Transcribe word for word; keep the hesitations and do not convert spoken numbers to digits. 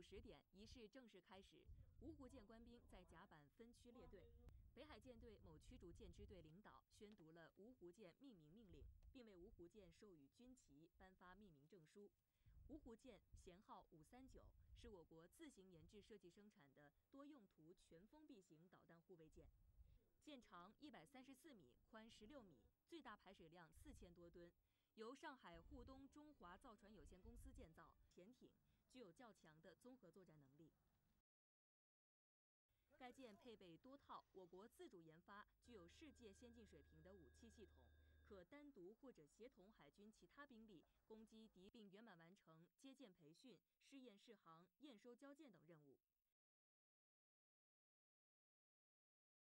午十点，仪式正式开始。芜湖舰官兵在甲板分区列队，北海舰队某驱逐舰支队领导宣读了芜湖舰命名命令，并为芜湖舰授予军旗，颁发命名证书。芜湖舰舷号五三九是我国自行研制、设计、生产的多用途全封闭型导弹护卫舰，舰长一百三十四米，宽十六米，最大排水量四千多吨。 由上海沪东中华造船有限公司建造，潜艇具有较强的综合作战能力。该舰配备多套我国自主研发、具有世界先进水平的武器系统，可单独或者协同海军其他兵力攻击敌，并圆满完成接舰培训、试验试航、验收交舰等任务。